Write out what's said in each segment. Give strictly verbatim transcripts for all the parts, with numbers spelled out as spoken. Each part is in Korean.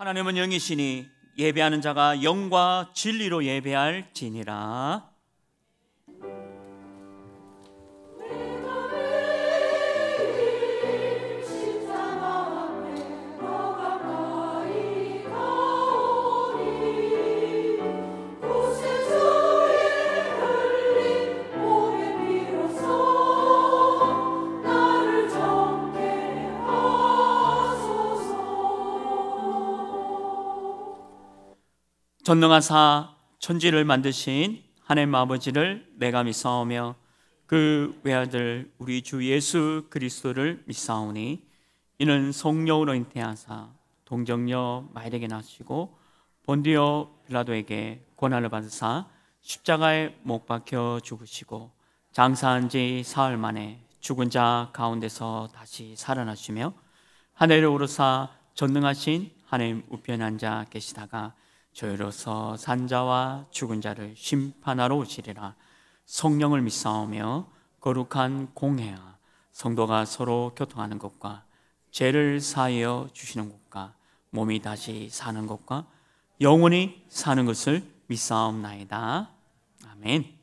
하나님은 영이시니 예배하는 자가 영과 진리로 예배할지니라. 전능하사 천지를 만드신 하나님 아버지를 내가 믿사오며 그 외아들 우리 주 예수 그리스도를 믿사오니 이는 성령으로 잉태하사 동정녀 마리아에게 나시고 본디오 빌라도에게 권한을 받으사 십자가에 못 박혀 죽으시고 장사한 지 사흘 만에 죽은 자 가운데서 다시 살아나시며 하늘에 오르사 전능하신 하나님 우편에 앉아 계시다가 저희로서 산자와 죽은 자를 심판하러 오시리라. 성령을 믿사오며 거룩한 공회와 성도가 서로 교통하는 것과 죄를 사하여 주시는 것과 몸이 다시 사는 것과 영원히 사는 것을 믿사옵나이다. 아멘.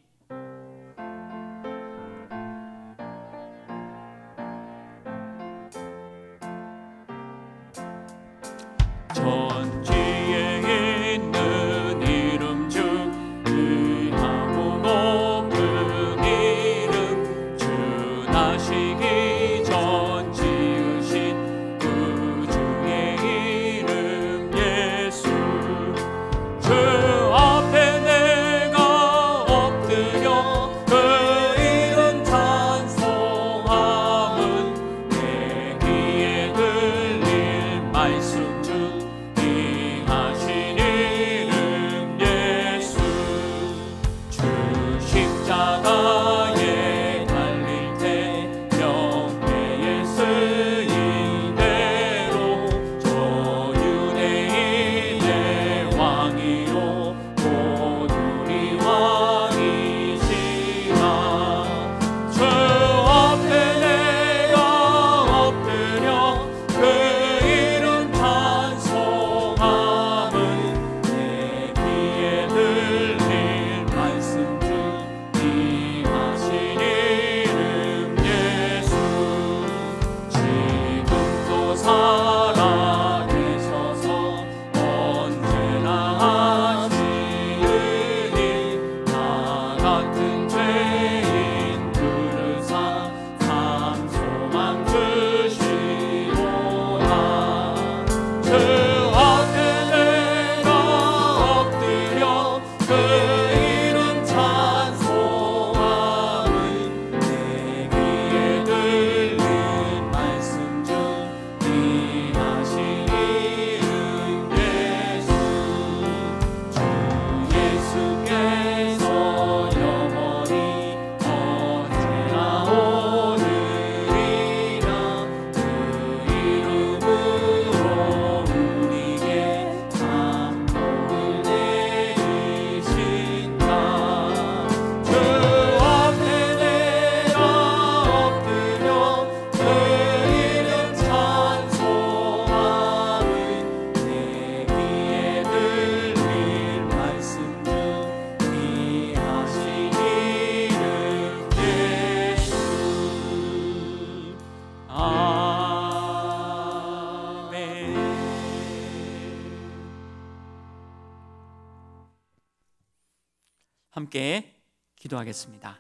함께 기도하겠습니다.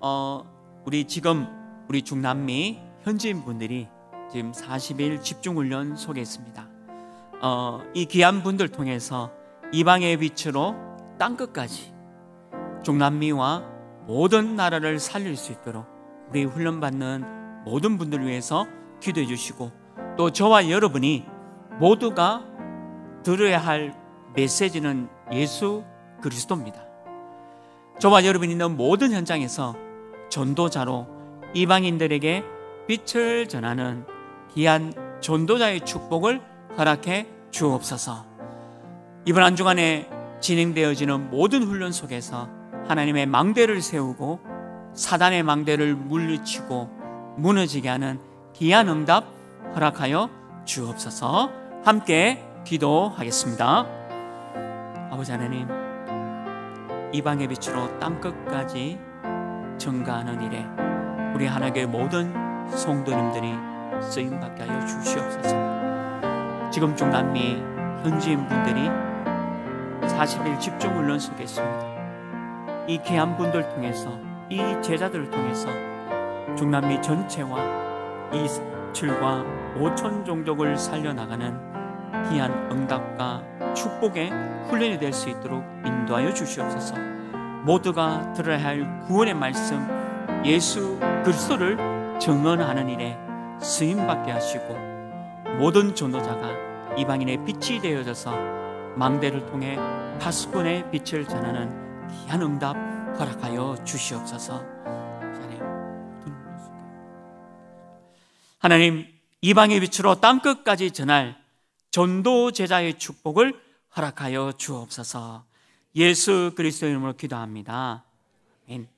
어, 우리 지금 우리 중남미 현지인분들이 지금 사십 일 집중훈련 속에 있습니다. 어, 이 귀한 분들 통해서 이방의 빛으로 땅끝까지 중남미와 모든 나라를 살릴 수 있도록 우리 훈련받는 모든 분들을 위해서 기도해 주시고 또 저와 여러분이 모두가 들어야 할 메시지는 예수 그리스도입니다. 저와 여러분이 있는 모든 현장에서 전도자로 이방인들에게 빛을 전하는 귀한 전도자의 축복을 허락해 주옵소서. 이번 한 주간에 진행되어지는 모든 훈련 속에서 하나님의 망대를 세우고 사단의 망대를 물리치고 무너지게 하는 귀한 응답 허락하여 주옵소서. 함께 기도하겠습니다. 아버지 하나님, 이방의 빛으로 땅끝까지 증가하는 일에 우리 하나교회 모든 성도님들이 쓰임받게 하여 주시옵소서. 지금 중남미 현지인분들이 사십 일 집중 훈련 속에 있습니다. 이 귀한 분들 통해서, 이 제자들을 통해서 중남미 전체와 이 칠과 오천 종족을 살려나가는 귀한 응답과 축복의 훈련이 될 수 있도록 인도하여 주시옵소서. 모두가 들어야 할 구원의 말씀 예수 그리스도를 증언하는 일에 쓰임받게 하시고, 모든 전도자가 이방인의 빛이 되어져서 망대를 통해 파수꾼의 빛을 전하는 귀한 응답 허락하여 주시옵소서. 하나님, 이방의 빛으로 땅끝까지 전할 전도 제자의 축복을 허락하여 주옵소서. 예수 그리스도의 이름으로 기도합니다. 아멘.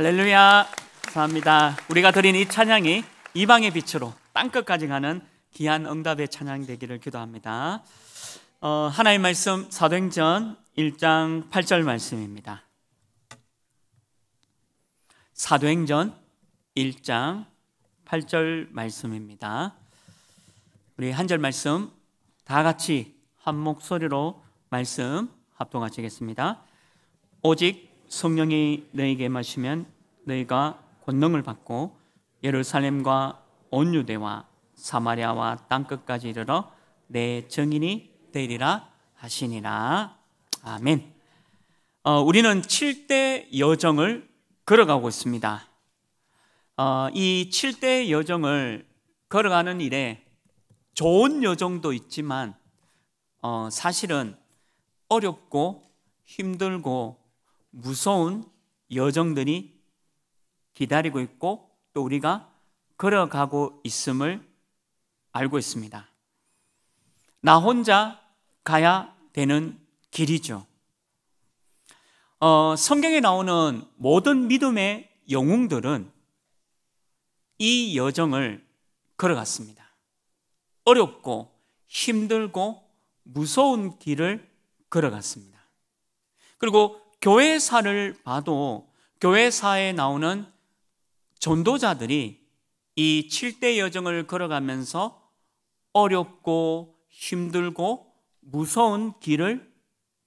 할렐루야, 감사합니다. 우리가 드린 이 찬양이 이방의 빛으로 땅끝까지 가는 귀한 응답의 찬양 되기를 기도합니다. 어, 하나님 말씀 사도행전 일 장 팔 절 말씀입니다. 사도행전 일 장 팔 절 말씀입니다. 우리 한 절 말씀 다 같이 한 목소리로 말씀 합동하시겠습니다. 오직 성령이 너희에게 마시면 너희가 권능을 받고 예루살렘과 온 유대와 사마리아와 땅끝까지 이르러 내 증인이 되리라 하시니라. 아멘. 어, 우리는 칠 대 여정을 걸어가고 있습니다. 어, 이 칠 대 여정을 걸어가는 일에 좋은 여정도 있지만 어, 사실은 어렵고 힘들고 무서운 여정들이 기다리고 있고 또 우리가 걸어가고 있음을 알고 있습니다. 나 혼자 가야 되는 길이죠. 어, 성경에 나오는 모든 믿음의 영웅들은 이 여정을 걸어갔습니다. 어렵고 힘들고 무서운 길을 걸어갔습니다. 그리고 교회사를 봐도 교회사에 나오는 전도자들이 이 칠 대 여정을 걸어가면서 어렵고 힘들고 무서운 길을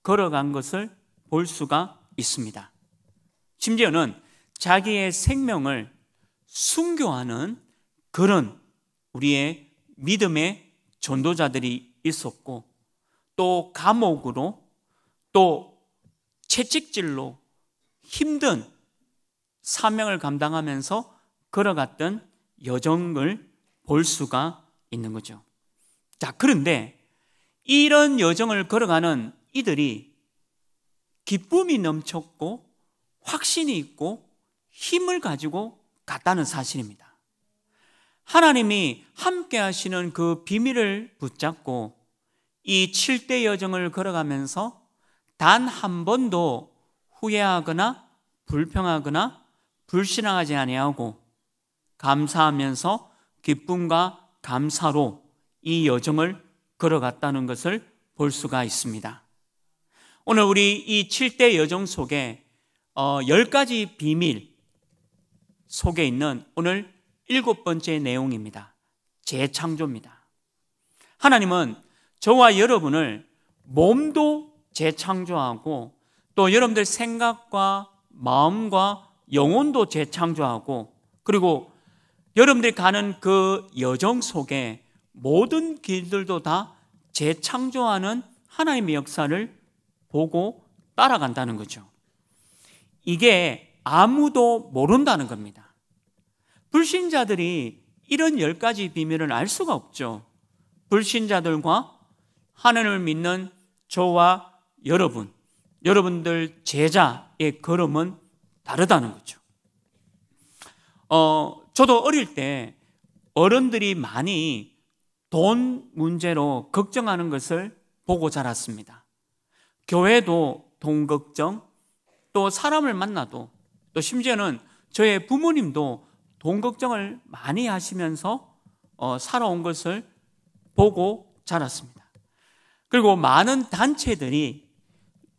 걸어간 것을 볼 수가 있습니다. 심지어는 자기의 생명을 순교하는 그런 우리의 믿음의 전도자들이 있었고 또 감옥으로 또 채찍질로 힘든 사명을 감당하면서 걸어갔던 여정을 볼 수가 있는 거죠. 자, 그런데 이런 여정을 걸어가는 이들이 기쁨이 넘쳤고 확신이 있고 힘을 가지고 갔다는 사실입니다. 하나님이 함께 하시는 그 비밀을 붙잡고 이 칠 대 여정을 걸어가면서 단 한 번도 후회하거나 불평하거나 불신앙하지 아니하고 감사하면서 기쁨과 감사로 이 여정을 걸어갔다는 것을 볼 수가 있습니다. 오늘 우리 이 칠 대 여정 속에 어, 열 가지 비밀 속에 있는 오늘 일곱 번째 내용입니다. 재창조입니다. 하나님은 저와 여러분을 몸도 재창조하고 또 여러분들 생각과 마음과 영혼도 재창조하고 그리고 여러분들이 가는 그 여정 속에 모든 길들도 다 재창조하는 하나님의 역사를 보고 따라간다는 거죠. 이게 아무도 모른다는 겁니다. 불신자들이 이런 열 가지 비밀을 알 수가 없죠. 불신자들과 하나님을 믿는 저와 여러분, 여러분들 제자의 걸음은 다르다는 거죠. 어, 저도 어릴 때 어른들이 많이 돈 문제로 걱정하는 것을 보고 자랐습니다. 교회도 돈 걱정, 또 사람을 만나도, 또 심지어는 저의 부모님도 돈 걱정을 많이 하시면서 어, 살아온 것을 보고 자랐습니다. 그리고 많은 단체들이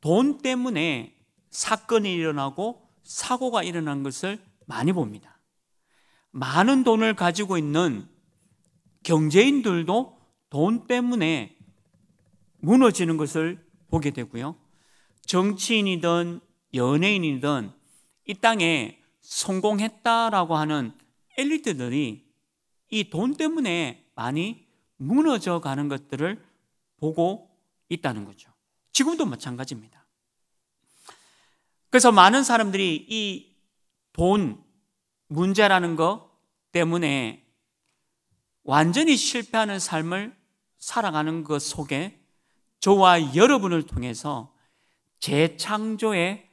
돈 때문에 사건이 일어나고 사고가 일어난 것을 많이 봅니다. 많은 돈을 가지고 있는 경제인들도 돈 때문에 무너지는 것을 보게 되고요. 정치인이든 연예인이든 이 땅에 성공했다라고 하는 엘리트들이 이 돈 때문에 많이 무너져 가는 것들을 보고 있다는 거죠. 지금도 마찬가지입니다. 그래서 많은 사람들이 이 돈 문제라는 것 때문에 완전히 실패하는 삶을 살아가는 것 속에 저와 여러분을 통해서 재창조의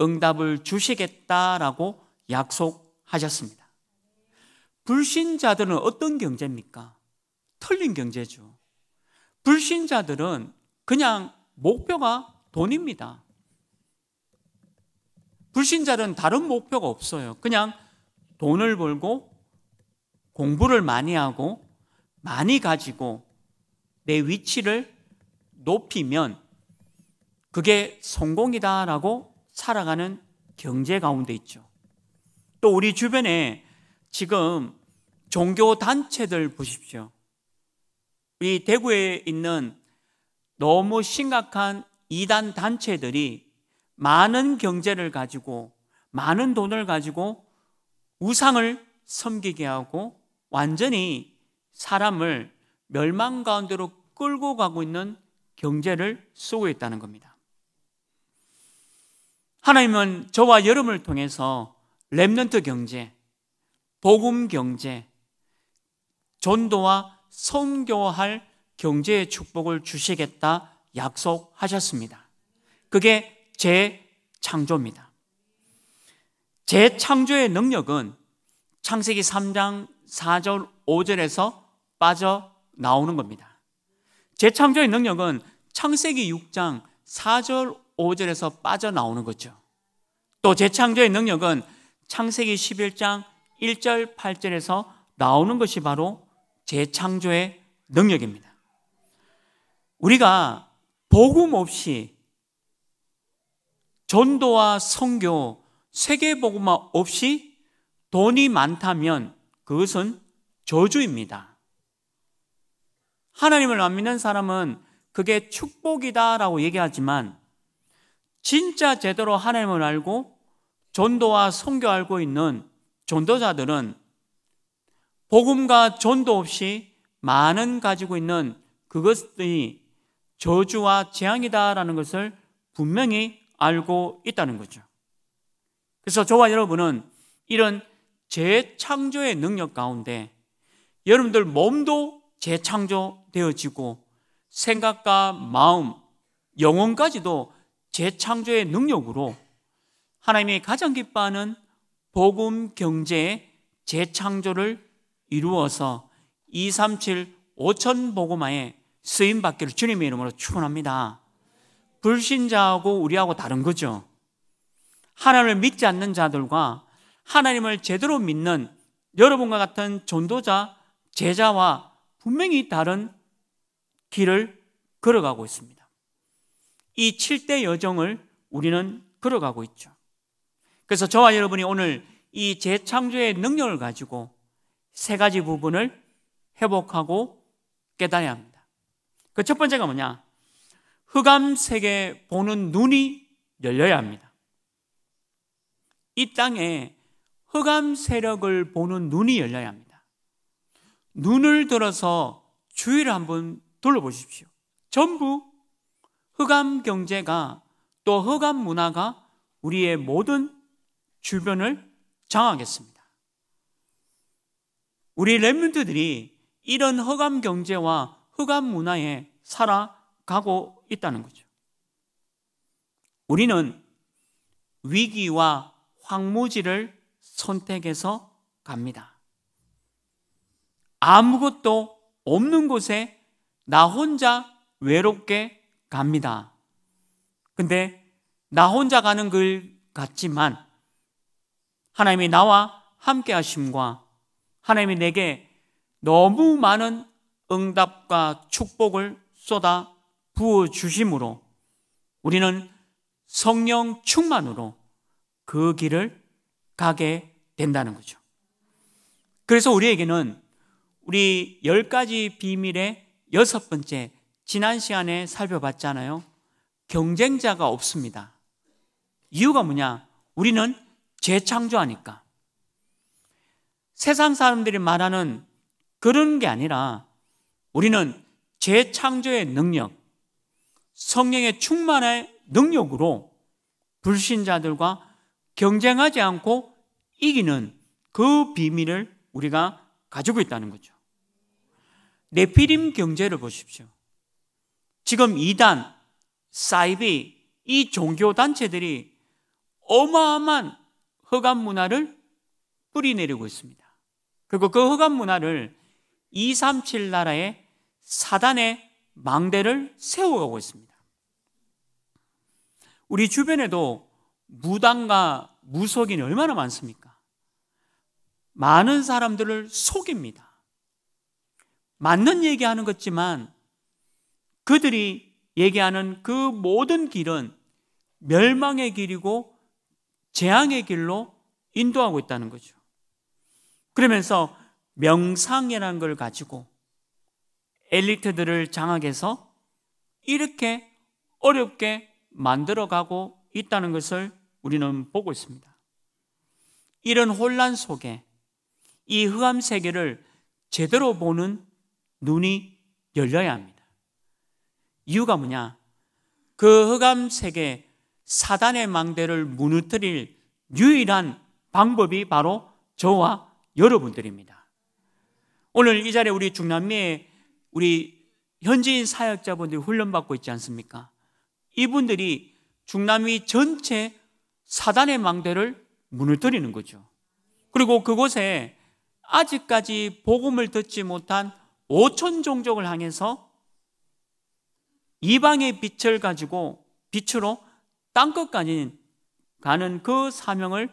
응답을 주시겠다라고 약속하셨습니다. 불신자들은 어떤 경제입니까? 틀린 경제죠. 불신자들은 그냥 목표가 돈입니다. 불신자들은 다른 목표가 없어요. 그냥 돈을 벌고 공부를 많이 하고 많이 가지고 내 위치를 높이면 그게 성공이다라고 살아가는 경제 가운데 있죠. 또 우리 주변에 지금 종교단체들 보십시오. 이 대구에 있는 너무 심각한 이단 단체들이 많은 경제를 가지고 많은 돈을 가지고 우상을 섬기게 하고 완전히 사람을 멸망 가운데로 끌고 가고 있는 경제를 쓰고 있다는 겁니다. 하나님은 저와 여러분을 통해서 렘넌트 경제, 복음 경제, 전도와 선교할 경제의 축복을 주시겠다 약속하셨습니다. 그게 재창조입니다. 재창조의 능력은 창세기 삼 장 사 절 오 절에서 빠져나오는 겁니다. 재창조의 능력은 창세기 육 장 사 절 오 절에서 빠져나오는 거죠. 또 재창조의 능력은 창세기 십일 장 일 절 팔 절에서 나오는 것이 바로 재창조의 능력입니다. 우리가 복음 없이, 전도와 선교, 세계복음화 없이 돈이 많다면 그것은 저주입니다. 하나님을 안 믿는 사람은 그게 축복이다라고 얘기하지만, 진짜 제대로 하나님을 알고 전도와 선교 알고 있는 전도자들은 복음과 전도 없이 많은 가지고 있는 그것이 저주와 재앙이다라는 것을 분명히 알고 있다는 거죠. 그래서 저와 여러분은 이런 재창조의 능력 가운데 여러분들 몸도 재창조되어지고 생각과 마음, 영혼까지도 재창조의 능력으로 하나님이 가장 기뻐하는 복음 경제의 재창조를 이루어서 이백삼십칠 오천 복음화에 쓰임받기를 주님의 이름으로 축원합니다. 불신자하고 우리하고 다른 거죠. 하나님을 믿지 않는 자들과 하나님을 제대로 믿는 여러분과 같은 전도자, 제자와 분명히 다른 길을 걸어가고 있습니다. 이 칠 대 여정을 우리는 걸어가고 있죠. 그래서 저와 여러분이 오늘 이 재창조의 능력을 가지고 세 가지 부분을 회복하고 깨달아야 합니다. 그 첫 번째가 뭐냐? 흑암 세계 보는 눈이 열려야 합니다. 이 땅에 흑암 세력을 보는 눈이 열려야 합니다. 눈을 들어서 주위를 한번 둘러보십시오. 전부 흑암 경제가 또 흑암 문화가 우리의 모든 주변을 장악했습니다. 우리 렘넌트들이 이런 흑암 경제와 흑암 문화에 살아가고 있다는 거죠. 우리는 위기와 황무지를 선택해서 갑니다. 아무것도 없는 곳에 나 혼자 외롭게 갑니다. 근데 나 혼자 가는 길 같지만 하나님이 나와 함께 하심과 하나님이 내게 너무 많은 응답과 축복을 쏟아 부어주심으로 우리는 성령 충만으로 그 길을 가게 된다는 거죠. 그래서 우리에게는 우리 열 가지 비밀의 여섯 번째, 지난 시간에 살펴봤잖아요. 경쟁자가 없습니다. 이유가 뭐냐? 우리는 재창조하니까. 세상 사람들이 말하는 그런 게 아니라 우리는 재창조의 능력, 성령의 충만의 능력으로 불신자들과 경쟁하지 않고 이기는 그 비밀을 우리가 가지고 있다는 거죠. 네피림 경제를 보십시오. 지금 이단, 사이비, 이 종교단체들이 어마어마한 흑암 문화를 뿌리내리고 있습니다. 그리고 그 흑암 문화를 이백삼십칠 나라에 사단의 망대를 세워가고 있습니다. 우리 주변에도 무당과 무속인이 얼마나 많습니까? 많은 사람들을 속입니다. 맞는 얘기하는 것지만 그들이 얘기하는 그 모든 길은 멸망의 길이고 재앙의 길로 인도하고 있다는 거죠. 그러면서 명상이라는 걸 가지고 엘리트들을 장악해서 이렇게 어렵게 만들어가고 있다는 것을 우리는 보고 있습니다. 이런 혼란 속에 이 흑암 세계를 제대로 보는 눈이 열려야 합니다. 이유가 뭐냐? 그 흑암 세계, 사단의 망대를 무너뜨릴 유일한 방법이 바로 저와 여러분들입니다. 오늘 이 자리에 우리 중남미에 우리 현지인 사역자분들이 훈련받고 있지 않습니까? 이분들이 중남미 전체 사단의 망대를 무너뜨리는 거죠. 그리고 그곳에 아직까지 복음을 듣지 못한 오천 종족을 향해서 이방의 빛을 가지고 빛으로 땅끝까지 가는 그 사명을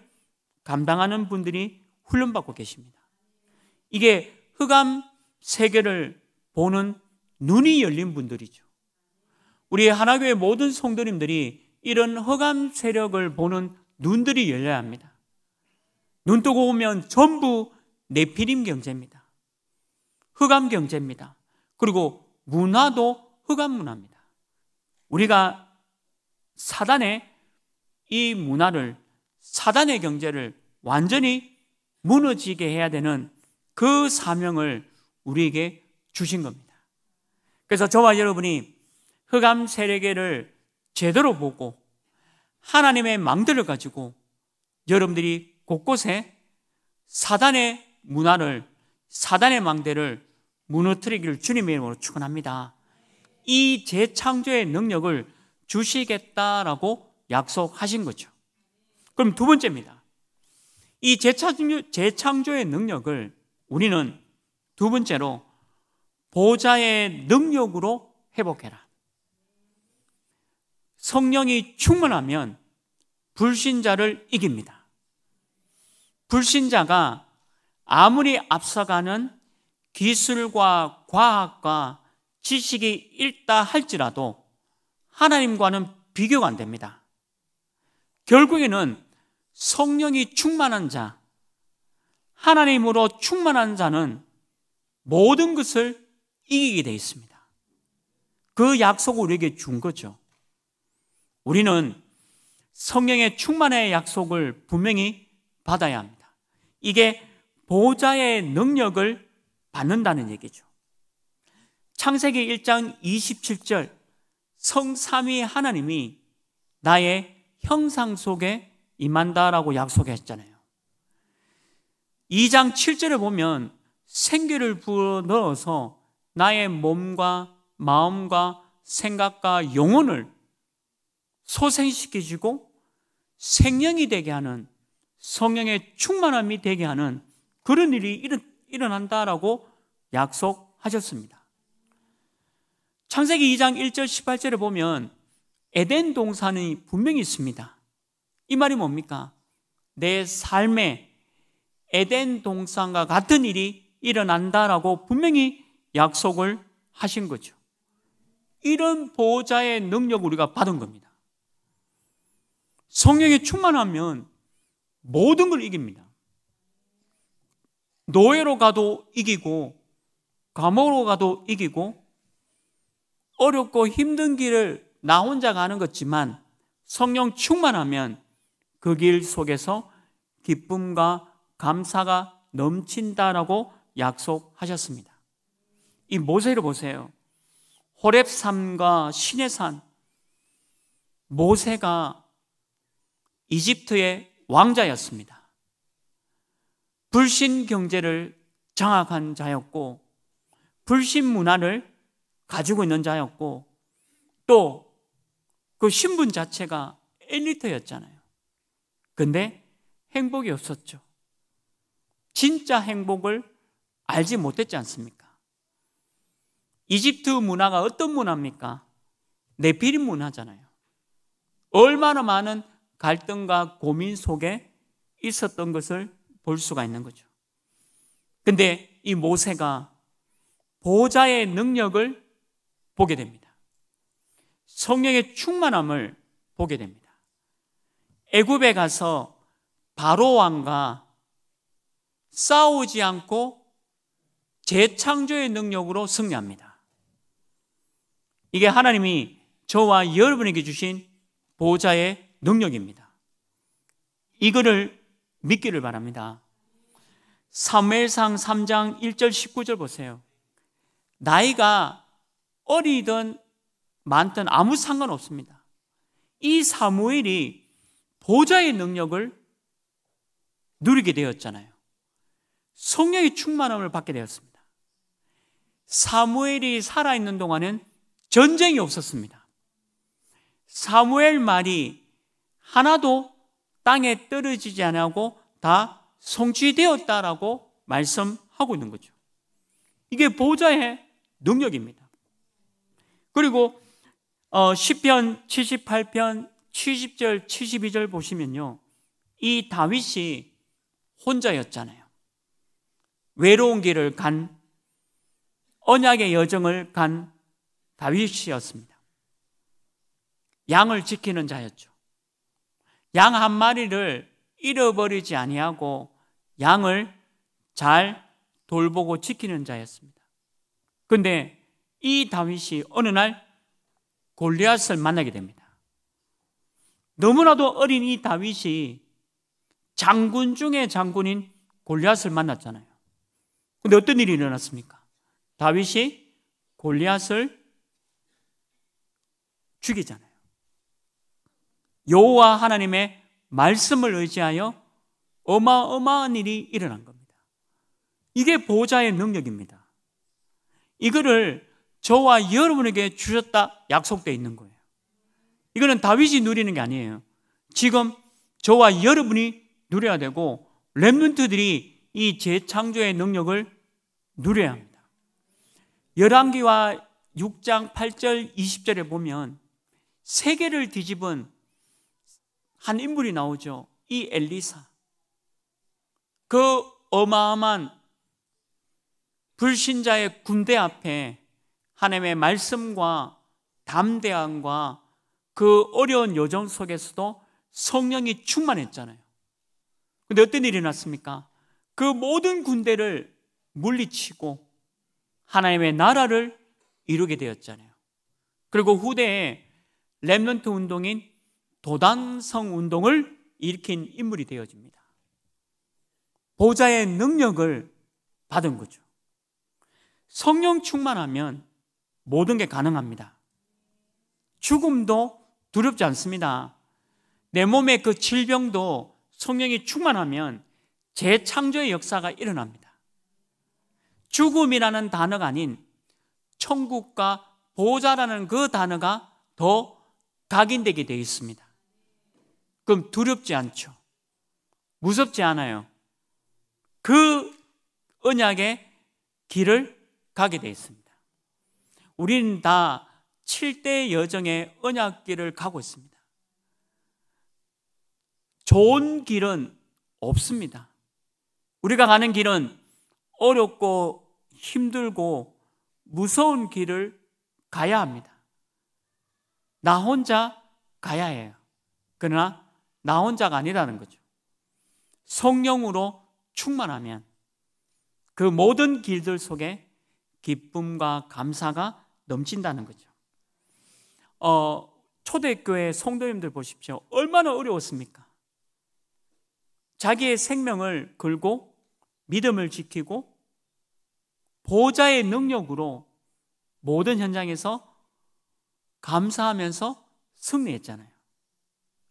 감당하는 분들이 훈련받고 계십니다. 이게 흑암 세계를 보는 눈이 열린 분들이죠. 우리 하나교회 모든 성도님들이 이런 흑암 세력을 보는 눈들이 열려야 합니다. 눈 뜨고 보면 전부 네피림 경제입니다. 흑암 경제입니다. 그리고 문화도 흑암 문화입니다. 우리가 사단의 이 문화를, 사단의 경제를 완전히 무너지게 해야 되는 그 사명을 우리에게 주신 겁니다. 그래서 저와 여러분이 흑암 세력을 제대로 보고 하나님의 망대를 가지고 여러분들이 곳곳에 사단의 문화를, 사단의 망대를 무너뜨리기를 주님의 이름으로 축원합니다. 이 재창조의 능력을 주시겠다라고 약속하신 거죠. 그럼 두 번째입니다. 이 재창조, 재창조의 능력을 우리는 두 번째로 보좌의 능력으로 회복해라. 성령이 충만하면 불신자를 이깁니다. 불신자가 아무리 앞서가는 기술과 과학과 지식이 있다 할지라도 하나님과는 비교가 안 됩니다. 결국에는 성령이 충만한 자, 하나님으로 충만한 자는 모든 것을 이기게 되어 있습니다. 그 약속을 우리에게 준 거죠. 우리는 성령의 충만의 약속을 분명히 받아야 합니다. 이게 보좌의 능력을 받는다는 얘기죠. 창세기 일 장 이십칠 절, 성삼위 하나님이 나의 형상 속에 임한다라고 약속했잖아요. 이 장 칠 절에 보면 생기를 부어 넣어서 나의 몸과 마음과 생각과 영혼을 소생시키시고 생명이 되게 하는, 성령의 충만함이 되게 하는 그런 일이 일어난다라고 약속하셨습니다. 창세기 이 장 일 절 십팔 절에 보면 에덴 동산이 분명히 있습니다. 이 말이 뭡니까? 내 삶에 에덴 동산과 같은 일이 일어난다라고 분명히 약속을 하신 거죠. 이런 보호자의 능력을 우리가 받은 겁니다. 성령이 충만하면 모든 걸 이깁니다. 노예로 가도 이기고, 감옥으로 가도 이기고, 어렵고 힘든 길을 나 혼자 가는 것지만 성령 충만하면 그 길 속에서 기쁨과 감사가 넘친다라고 약속하셨습니다. 이 모세를 보세요. 호렙산과 시내산, 모세가 이집트의 왕자였습니다. 불신 경제를 장악한 자였고, 불신 문화를 가지고 있는 자였고, 또 그 신분 자체가 엘리트였잖아요. 근데 행복이 없었죠. 진짜 행복을 알지 못했지 않습니까? 이집트 문화가 어떤 문화입니까? 네피림 문화잖아요. 얼마나 많은 갈등과 고민 속에 있었던 것을 볼 수가 있는 거죠. 근데 이 모세가 보좌의 능력을 보게 됩니다. 성령의 충만함을 보게 됩니다. 애굽에 가서 바로 왕과 싸우지 않고 재창조의 능력으로 승리합니다. 이게 하나님이 저와 여러분에게 주신 보호자의 능력입니다. 이거를 믿기를 바랍니다. 사무엘상 삼 장 일 절 십구 절 보세요. 나이가 어리든 많든 아무 상관없습니다. 이 사무엘이 보호자의 능력을 누리게 되었잖아요. 성령의 충만함을 받게 되었습니다. 사무엘이 살아있는 동안은 전쟁이 없었습니다. 사무엘 말이 하나도 땅에 떨어지지 않고 다 성취되었다라고 말씀하고 있는 거죠. 이게 보호자의 능력입니다. 그리고 어, 시편 칠십팔 편 칠십 절 칠십이 절 보시면요, 이 다윗이 혼자였잖아요. 외로운 길을 간, 언약의 여정을 간 다윗이었습니다. 양을 지키는 자였죠. 양 한 마리를 잃어버리지 아니하고 양을 잘 돌보고 지키는 자였습니다. 그런데 이 다윗이 어느 날 골리앗을 만나게 됩니다. 너무나도 어린 이 다윗이 장군 중에 장군인 골리앗을 만났잖아요. 그런데 어떤 일이 일어났습니까? 다윗이 골리앗을 죽이잖아요. 여호와 하나님의 말씀을 의지하여 어마어마한 일이 일어난 겁니다. 이게 보호자의 능력입니다. 이거를 저와 여러분에게 주셨다 약속되어 있는 거예요. 이거는 다윗이 누리는 게 아니에요. 지금 저와 여러분이 누려야 되고 렘넌트들이 이 재창조의 능력을 누려야 합니다. 열왕기하 육 장 팔 절 이십 절에 보면 세계를 뒤집은 한 인물이 나오죠. 이 엘리사, 그 어마어마한 불신자의 군대 앞에 하나님의 말씀과 담대함과 그 어려운 여정 속에서도 성령이 충만했잖아요. 그런데 어떤 일이 일어났습니까? 그 모든 군대를 물리치고 하나님의 나라를 이루게 되었잖아요. 그리고 후대에 렘넌트 운동인 도단성 운동을 일으킨 인물이 되어집니다. 보호자의 능력을 받은 거죠. 성령 충만하면 모든 게 가능합니다. 죽음도 두렵지 않습니다. 내 몸의 그 질병도 성령이 충만하면 재창조의 역사가 일어납니다. 죽음이라는 단어가 아닌 천국과 보호자라는 그 단어가 더 각인되게 되어 있습니다. 그럼 두렵지 않죠. 무섭지 않아요. 그 언약의 길을 가게 되어 있습니다. 우리는 다 칠 대 여정의 언약길을 가고 있습니다. 좋은 길은 없습니다. 우리가 가는 길은 어렵고 힘들고 무서운 길을 가야 합니다. 나 혼자 가야 해요. 그러나 나 혼자가 아니라는 거죠. 성령으로 충만하면 그 모든 길들 속에 기쁨과 감사가 넘친다는 거죠. 어, 초대교회 성도님들 보십시오. 얼마나 어려웠습니까? 자기의 생명을 걸고 믿음을 지키고 보호자의 능력으로 모든 현장에서 감사하면서 승리했잖아요.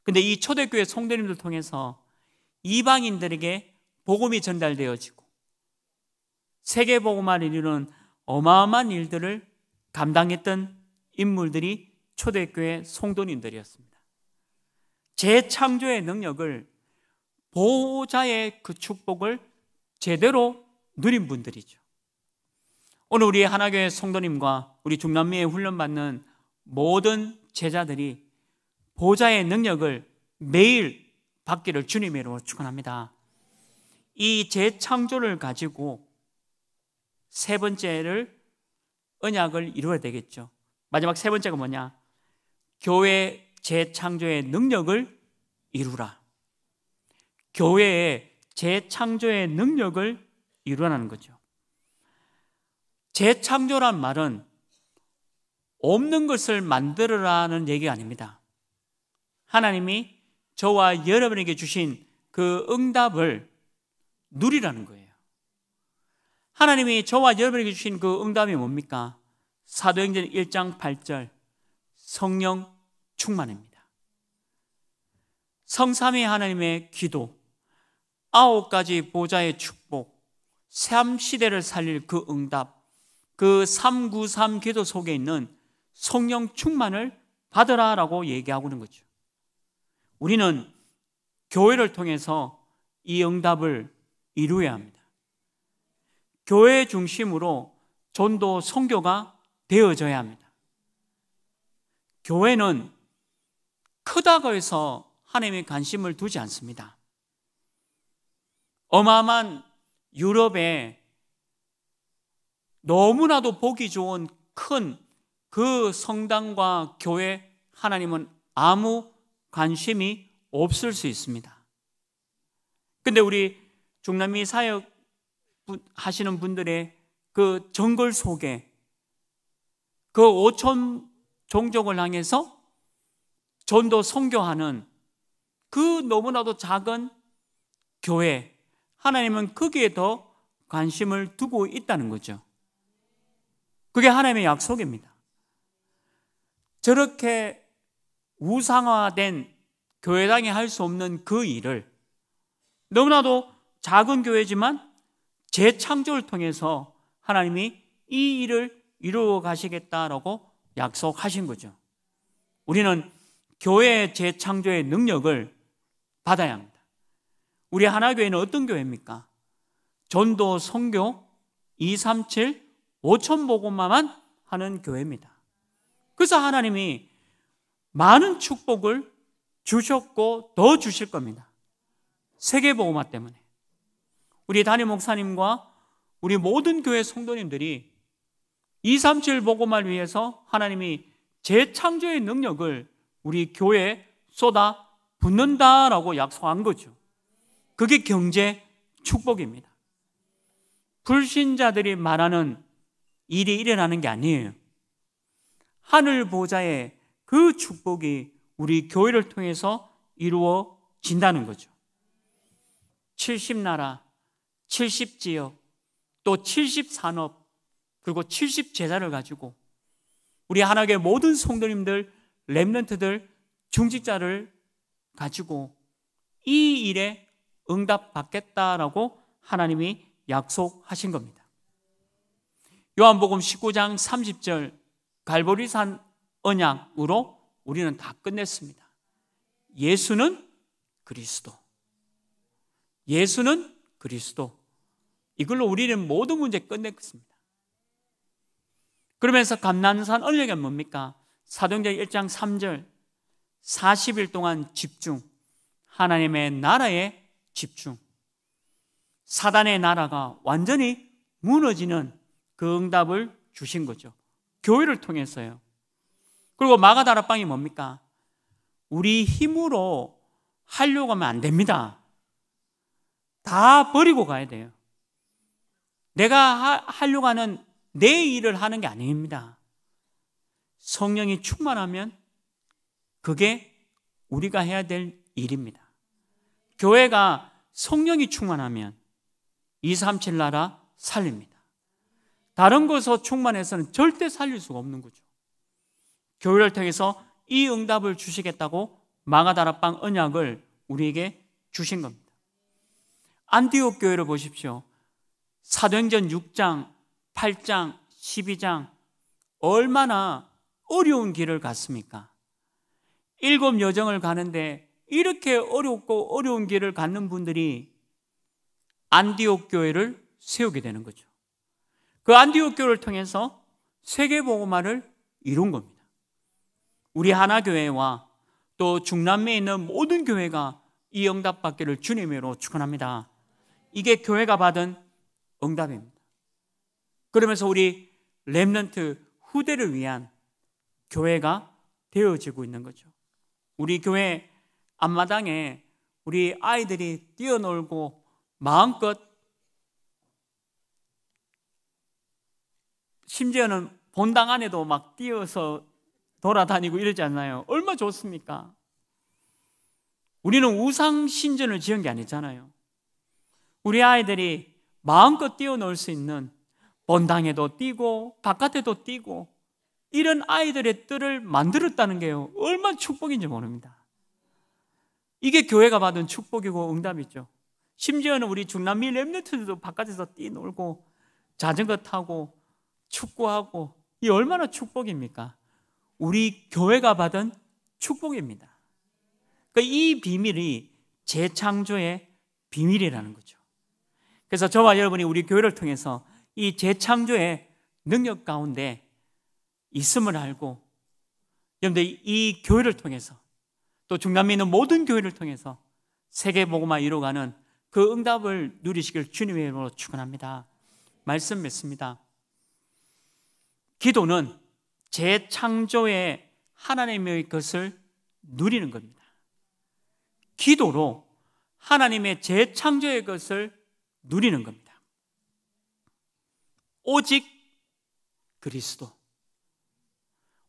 그런데 이 초대교회 성도님들 통해서 이방인들에게 복음이 전달되어지고 세계복음화를 이루는 어마어마한 일들을 감당했던 인물들이 초대교회 성도님들이었습니다. 재창조의 능력을, 보호자의 그 축복을 제대로 누린 분들이죠. 오늘 우리 하나교회 성도님과 우리 중남미에 훈련받는 모든 제자들이 보호자의 능력을 매일 받기를 주님의 이름으로 축원합니다. 이 재창조를 가지고 세 번째를 언약을 이루어야 되겠죠. 마지막 세 번째가 뭐냐? 교회 재창조의 능력을 이루라. 교회의 재창조의 능력을 이루라는 거죠. 재창조란 말은 없는 것을 만들어라는 얘기가 아닙니다. 하나님이 저와 여러분에게 주신 그 응답을 누리라는 거예요. 하나님이 저와 여러분에게 주신 그 응답이 뭡니까? 사도행전 일 장 팔 절 성령 충만입니다. 성삼위 하나님의 기도, 아홉 가지 보좌의 축복, 새암시대를 살릴 그 응답, 그 삼구삼 기도 속에 있는 성령 충만을 받으라 라고 얘기하고 있는 거죠. 우리는 교회를 통해서 이 응답을 이루어야 합니다. 교회 중심으로 전도 선교가 되어져야 합니다. 교회는 크다고 해서 하나님의 관심을 두지 않습니다. 어마어마한 유럽에 너무나도 보기 좋은 큰 그 성당과 교회, 하나님은 아무 관심이 없을 수 있습니다. 근데 우리 중남미 사역 하시는 분들의 그 정글 속에 그 오천 종족을 향해서 전도 선교하는 그 너무나도 작은 교회, 하나님은 거기에 더 관심을 두고 있다는 거죠. 그게 하나님의 약속입니다. 저렇게 우상화된 교회당이 할 수 없는 그 일을 너무나도 작은 교회지만 재창조를 통해서 하나님이 이 일을 이루어 가시겠다라고 약속하신 거죠. 우리는 교회의 재창조의 능력을 받아야 합니다. 우리 하나교회는 어떤 교회입니까? 전도, 선교, 이, 삼, 칠, 오천 복음만 하는 교회입니다. 그래서 하나님이 많은 축복을 주셨고 더 주실 겁니다. 세계복음화 때문에 우리 담임 목사님과 우리 모든 교회 성도님들이 이, 삼, 칠 복음화를 위해서 하나님이 재창조의 능력을 우리 교회에 쏟아 붓는다라고 약속한 거죠. 그게 경제 축복입니다. 불신자들이 말하는 일이 일어나는 게 아니에요. 하늘 보좌의 그 축복이 우리 교회를 통해서 이루어진다는 거죠. 칠십 나라, 칠십 지역, 또 칠십 산업, 그리고 칠십 제자를 가지고 우리 하나교회 모든 성도님들, 렘넌트들, 중직자를 가지고 이 일에 응답받겠다라고 하나님이 약속하신 겁니다. 요한복음 십구 장 삼십 절 갈보리산 언약으로 우리는 다 끝냈습니다. 예수는 그리스도, 예수는 그리스도, 이걸로 우리는 모든 문제 끝냈습니다. 그러면서 감람산 언약이 뭡니까? 사도행전 일 장 삼 절 사십 일 동안 집중, 하나님의 나라에 집중, 사단의 나라가 완전히 무너지는 그 응답을 주신 거죠. 교회를 통해서요. 그리고 마가다라방이 뭡니까? 우리 힘으로 하려고 하면 안 됩니다. 다 버리고 가야 돼요. 내가 하, 하려고 하는 내 일을 하는 게 아닙니다. 성령이 충만하면 그게 우리가 해야 될 일입니다. 교회가 성령이 충만하면 이, 삼, 칠 나라 살립니다. 다른 것으로 충만해서는 절대 살릴 수가 없는 거죠. 교회를 통해서 이 응답을 주시겠다고 마가다라빵 언약을 우리에게 주신 겁니다. 안디옥 교회를 보십시오. 사도행전 육 장, 팔 장, 십이 장 얼마나 어려운 길을 갔습니까? 일곱 여정을 가는데 이렇게 어렵고 어려운 길을 갖는 분들이 안디옥 교회를 세우게 되는 거죠. 그 안디옥 교회를 통해서 세계복음화를 이룬 겁니다. 우리 하나교회와 또 중남미에 있는 모든 교회가 이 응답받기를 주님의 이름으로 축원합니다. 이게 교회가 받은 응답입니다. 그러면서 우리 렘넌트 후대를 위한 교회가 되어지고 있는 거죠. 우리 교회 앞마당에 우리 아이들이 뛰어놀고 마음껏, 심지어는 본당 안에도 막 뛰어서 돌아다니고 이러지 않나요? 얼마나 좋습니까? 우리는 우상 신전을 지은 게 아니잖아요. 우리 아이들이 마음껏 뛰어놀 수 있는, 본당에도 뛰고 바깥에도 뛰고 이런 아이들의 뜰을 만들었다는 게요, 얼마나 축복인지 모릅니다. 이게 교회가 받은 축복이고 응답이죠. 심지어는 우리 중남미 렘넌트들도 바깥에서 뛰놀고 자전거 타고 축구하고, 이 얼마나 축복입니까? 우리 교회가 받은 축복입니다. 그러니까 이 비밀이 재창조의 비밀이라는 거죠. 그래서 저와 여러분이 우리 교회를 통해서 이 재창조의 능력 가운데 있음을 알고, 여러분들 이 교회를 통해서 또 중남미에 있는 모든 교회를 통해서 세계복음화 이루어가는 그 응답을 누리시길 주님의 이름으로 축원합니다. 말씀 맺습니다. 기도는 재창조의 하나님의 것을 누리는 겁니다. 기도로 하나님의 재창조의 것을 누리는 겁니다. 오직 그리스도,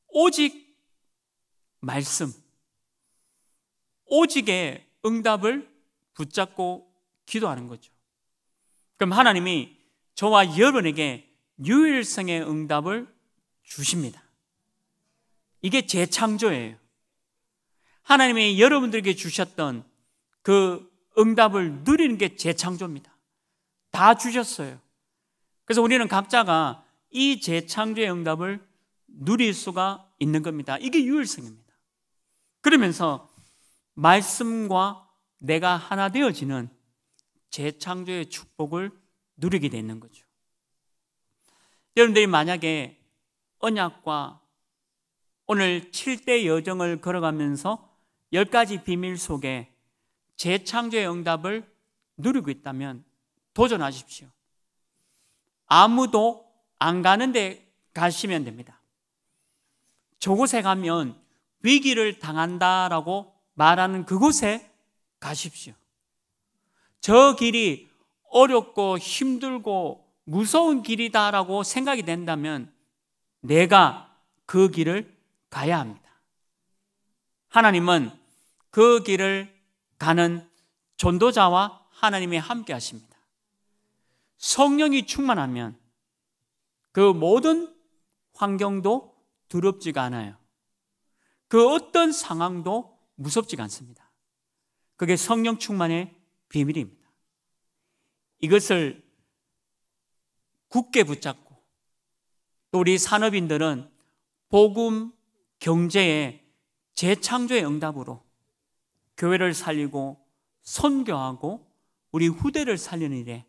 오직 말씀, 오직의 응답을 붙잡고 기도하는 거죠. 그럼 하나님이 저와 여러분에게 유일성의 응답을 주십니다. 이게 재창조예요. 하나님이 여러분들에게 주셨던 그 응답을 누리는 게 재창조입니다. 다 주셨어요. 그래서 우리는 각자가 이 재창조의 응답을 누릴 수가 있는 겁니다. 이게 유일성입니다. 그러면서 말씀과 내가 하나 되어지는 재창조의 축복을 누리게 되는 거죠. 여러분들이 만약에 언약과 오늘 칠 대 여정을 걸어가면서 열 가지 비밀 속에 재창조의 응답을 누리고 있다면 도전하십시오. 아무도 안 가는 데 가시면 됩니다. 저곳에 가면 위기를 당한다라고 말하는 그곳에 가십시오. 저 길이 어렵고 힘들고 무서운 길이다라고 생각이 된다면 내가 그 길을 가야 합니다. 하나님은 그 길을 가는 전도자와 하나님이 함께 하십니다. 성령이 충만하면 그 모든 환경도 두렵지가 않아요. 그 어떤 상황도 무섭지가 않습니다. 그게 성령 충만의 비밀입니다. 이것을 굳게 붙잡고, 또 우리 산업인들은 복음, 경제의 재창조의 응답으로 교회를 살리고 선교하고 우리 후대를 살리는 일에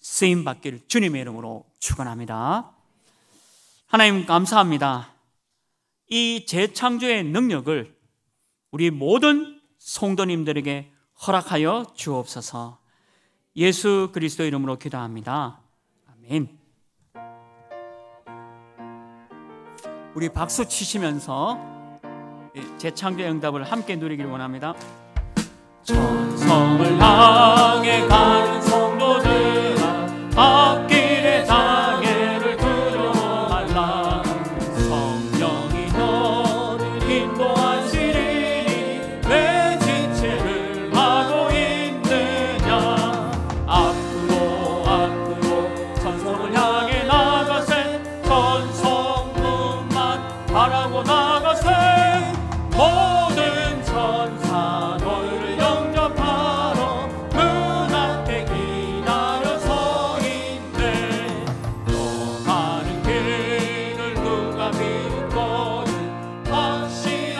쓰임받기를 주님의 이름으로 축원합니다. 하나님 감사합니다. 이 재창조의 능력을 우리 모든 성도님들에게 허락하여 주옵소서. 예수 그리스도 이름으로 기도합니다. 아멘. 우리 박수 치시면서 재창조의 응답을 함께 누리길 원합니다. 천성을 향해 가는 성도들아, 앞길에 장애를 두려워 말라. 성령이 너를 인도하시리니 왜 지체를 하고 있느냐. 앞으로 앞으로 천성을 향해 나가세. 천성문만 바라고 나가세. 모든 천사 너를 영접하러 문 앞에 기다려 서 있네. 너 가는 길을 누가 믿거든. 다시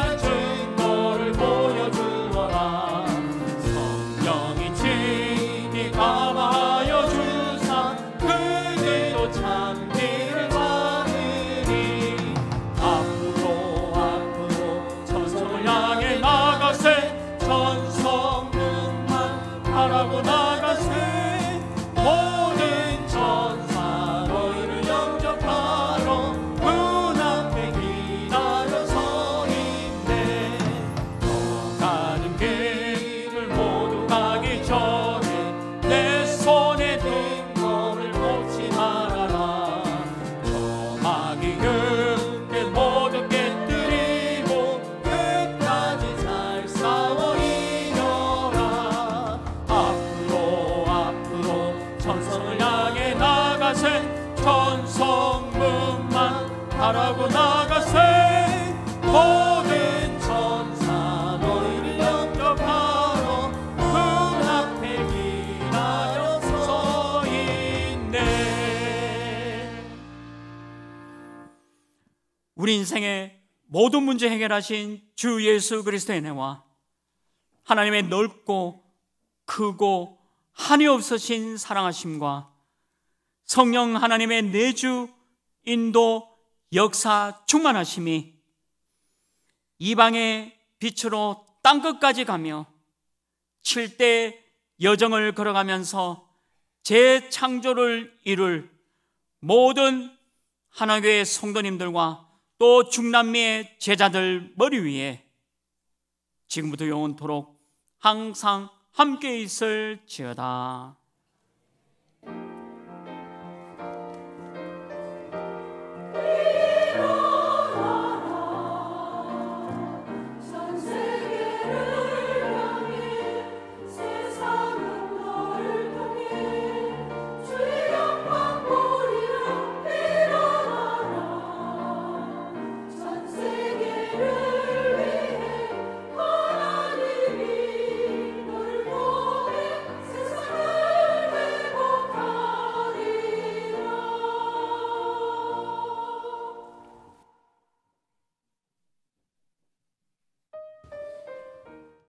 인생의 모든 문제 해결하신 주 예수 그리스도의 은혜와 하나님의 넓고 크고 한이 없으신 사랑하심과 성령 하나님의 내주, 인도, 역사 충만하심이 이방의 빛으로 땅끝까지 가며 칠 대 여정을 걸어가면서 재창조를 이룰 모든 하나교회 성도님들과 또 중남미의 제자들 머리 위에 지금부터 영원토록 항상 함께 있을지어다.